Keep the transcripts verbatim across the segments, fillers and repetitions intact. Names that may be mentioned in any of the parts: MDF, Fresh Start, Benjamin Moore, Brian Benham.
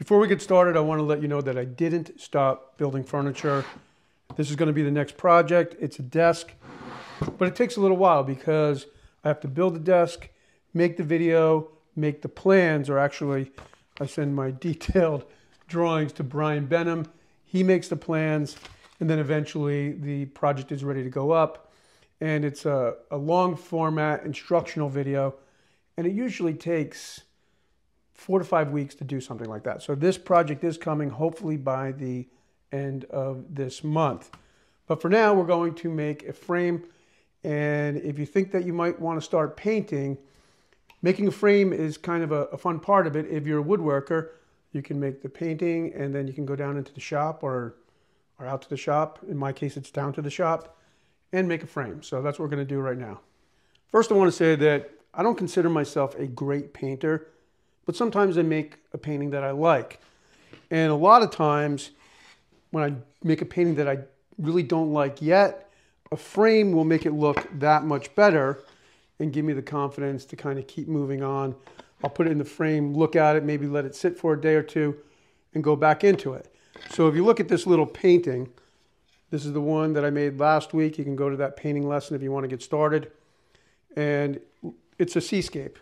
Before we get started, I want to let you know that I didn't stop building furniture. This is going to be the next project. It's a desk, but it takes a little while because I have to build the desk, make the video, make the plans, or actually I send my detailed drawings to Brian Benham. He makes the plans, and then eventually the project is ready to go up. And it's a, a long format instructional video, and it usually takes four to five weeks to do something like that. So this project is coming hopefully by the end of this month. But for now, we're going to make a frame. And if you think that you might want to start painting, making a frame is kind of a, a fun part of it. If you're a woodworker, you can make the painting and then you can go down into the shop or, or out to the shop. In my case, it's down to the shop and make a frame. So that's what we're going to do right now. First, I want to say that I don't consider myself a great painter, but sometimes I make a painting that I like. And a lot of times when I make a painting that I really don't like yet, a frame will make it look that much better and give me the confidence to kind of keep moving on. I'll put it in the frame, look at it, maybe let it sit for a day or two and go back into it. So if you look at this little painting, this is the one that I made last week. You can go to that painting lesson if you want to get started. And it's a seascape.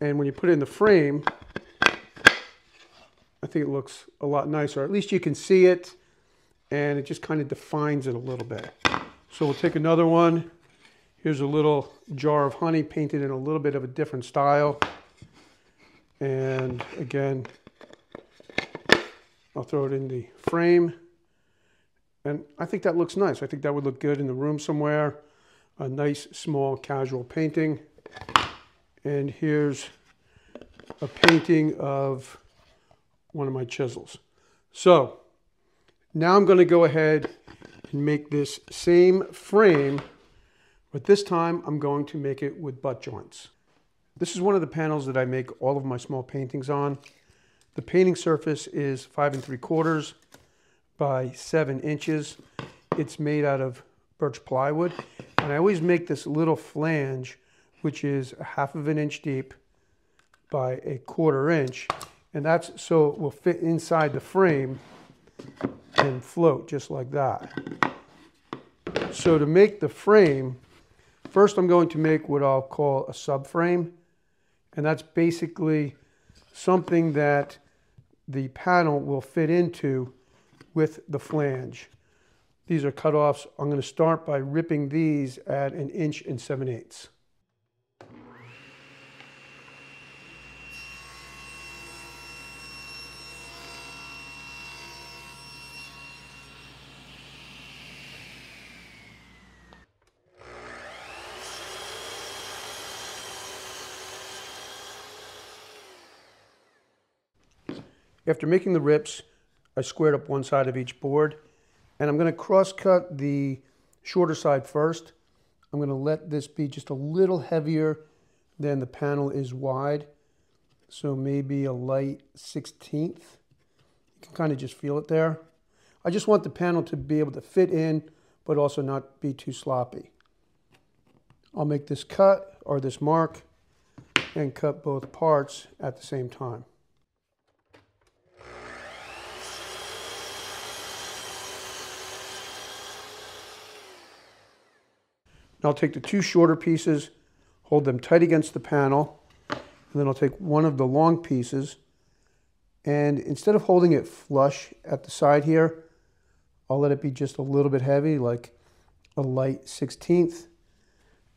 And when you put it in the frame, I think it looks a lot nicer. At least you can see it, and it just kind of defines it a little bit. So we'll take another one. Here's a little jar of honey painted in a little bit of a different style. And again, I'll throw it in the frame. And I think that looks nice. I think that would look good in the room somewhere. A nice, small, casual painting. And here's a painting of one of my chisels. So now I'm going to go ahead and make this same frame, but this time I'm going to make it with butt joints. This is one of the panels that I make all of my small paintings on. The painting surface is five and three quarters by seven inches. It's made out of birch plywood, and I always make this little flange, which is a half of an inch deep by a quarter inch. And that's so it will fit inside the frame and float just like that. So to make the frame, first I'm going to make what I'll call a subframe. And that's basically something that the panel will fit into with the flange. These are cutoffs. I'm going to start by ripping these at an inch and seven eighths. After making the rips, I squared up one side of each board, and I'm going to cross cut the shorter side first. I'm going to let this be just a little heavier than the panel is wide, so maybe a light sixteenth. You can kind of just feel it there. I just want the panel to be able to fit in, but also not be too sloppy. I'll make this cut, or this mark, and cut both parts at the same time. I'll take the two shorter pieces, hold them tight against the panel, and then I'll take one of the long pieces, and instead of holding it flush at the side here, I'll let it be just a little bit heavy, like a light sixteenth,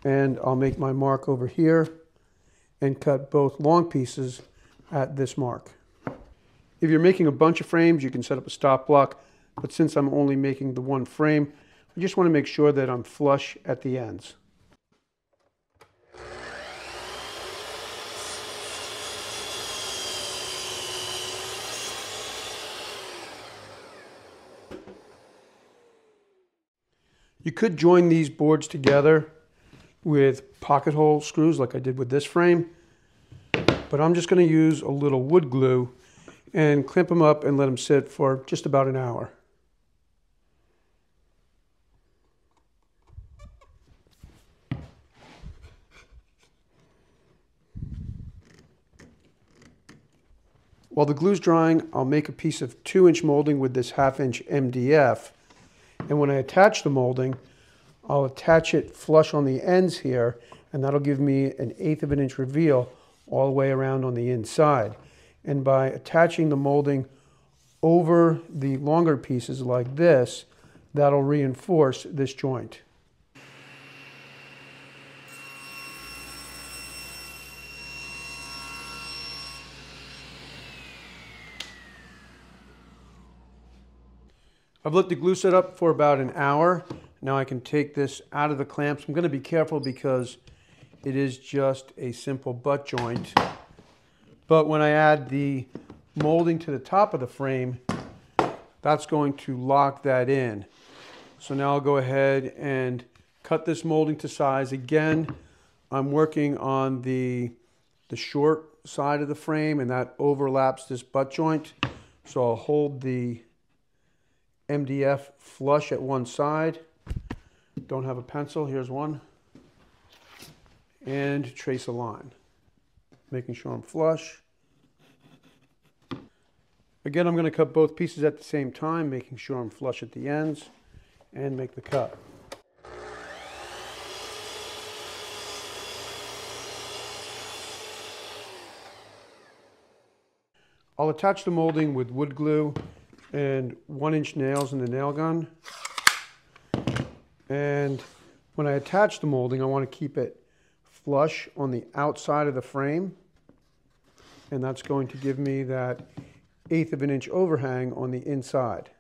and I'll make my mark over here and cut both long pieces at this mark. If you're making a bunch of frames, you can set up a stop block, but since I'm only making the one frame, I just want to make sure that I'm flush at the ends. You could join these boards together with pocket hole screws like I did with this frame, but I'm just going to use a little wood glue and clamp them up and let them sit for just about an hour. While the glue's drying, I'll make a piece of two inch molding with this half inch M D F. And when I attach the molding, I'll attach it flush on the ends here, and that'll give me an eighth of an inch reveal all the way around on the inside. And by attaching the molding over the longer pieces like this, that'll reinforce this joint. I've let the glue set up for about an hour. Now I can take this out of the clamps. I'm going to be careful because it is just a simple butt joint. But when I add the molding to the top of the frame, that's going to lock that in. So now I'll go ahead and cut this molding to size. Again, I'm working on the, the short side of the frame, and that overlaps this butt joint. So I'll hold the M D F flush at one side. Don't have a pencil, here's one. And trace a line, making sure I'm flush. Again, I'm going to cut both pieces at the same time, making sure I'm flush at the ends, and make the cut. I'll attach the molding with wood glue and one inch nails in the nail gun. And when I attach the molding, I want to keep it flush on the outside of the frame. And that's going to give me that eighth of an inch overhang on the inside.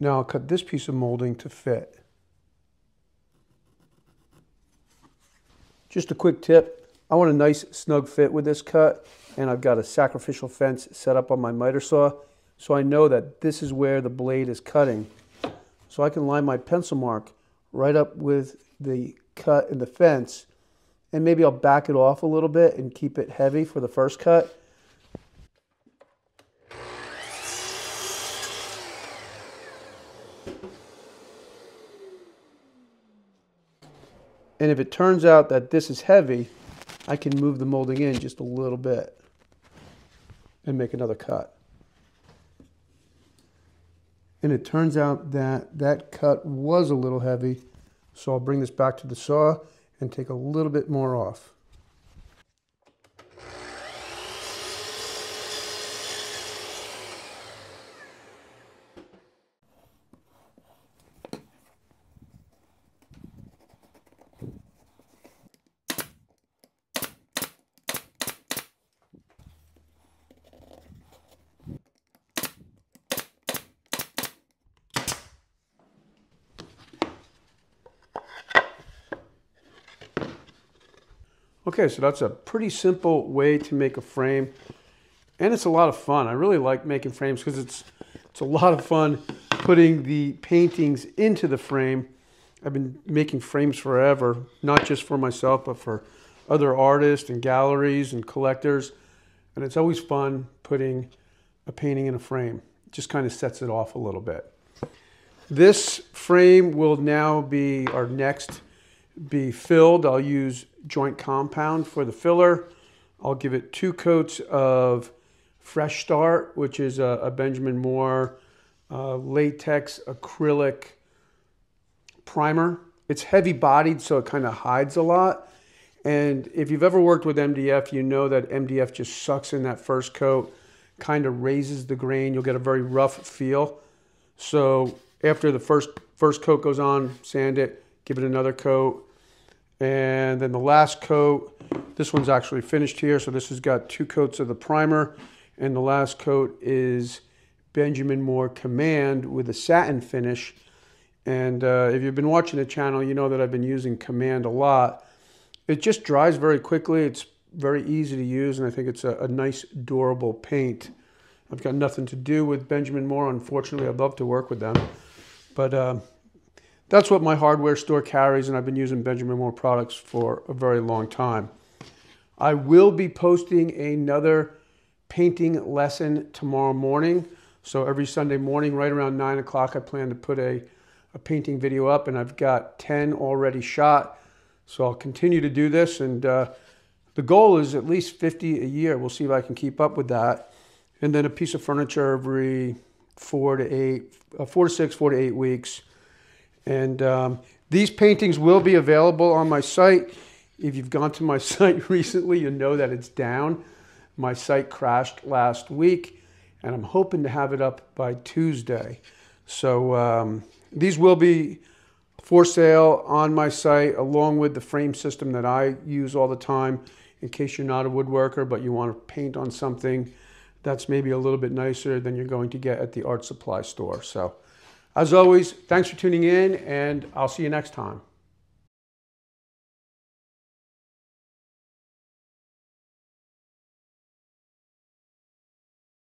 Now I'll cut this piece of molding to fit. Just a quick tip, I want a nice snug fit with this cut, and I've got a sacrificial fence set up on my miter saw, so I know that this is where the blade is cutting. So I can line my pencil mark right up with the cut and the fence, and maybe I'll back it off a little bit and keep it heavy for the first cut. And if it turns out that this is heavy, I can move the molding in just a little bit and make another cut. And it turns out that that cut was a little heavy, so I'll bring this back to the saw and take a little bit more off. Okay, so that's a pretty simple way to make a frame, and it's a lot of fun. I really like making frames because it's, it's a lot of fun putting the paintings into the frame. I've been making frames forever, not just for myself, but for other artists and galleries and collectors, and it's always fun putting a painting in a frame. It just kind of sets it off a little bit. This frame will now be our next be filled. I'll use joint compound for the filler. I'll give it two coats of Fresh Start, which is a, a Benjamin Moore uh, latex acrylic primer. It's heavy bodied, so it kind of hides a lot. And if you've ever worked with M D F, you know that M D F just sucks in that first coat, kind of raises the grain. You'll get a very rough feel. So after the first, first coat goes on, sand it, give it another coat. And then the last coat, this one's actually finished here, so this has got two coats of the primer, and the last coat is Benjamin Moore Command with a satin finish. And uh, if you've been watching the channel, you know that I've been using Command a lot. It just dries very quickly, it's very easy to use, and I think it's a, a nice, durable paint. I've got nothing to do with Benjamin Moore, unfortunately. I'd love to work with them, but uh, That's what my hardware store carries, and I've been using Benjamin Moore products for a very long time. I will be posting another painting lesson tomorrow morning. So every Sunday morning, right around nine o'clock, I plan to put a, a painting video up, and I've got ten already shot. So I'll continue to do this, and uh, the goal is at least fifty a year. We'll see if I can keep up with that. And then a piece of furniture every four to eight, uh, four to six, four to eight weeks. And um, these paintings will be available on my site. If you've gone to my site recently, you know that it's down. My site crashed last week, and I'm hoping to have it up by Tuesday. So um, these will be for sale on my site, along with the frame system that I use all the time, in case you're not a woodworker but you want to paint on something that's maybe a little bit nicer than you're going to get at the art supply store. So as always, thanks for tuning in, and I'll see you next time.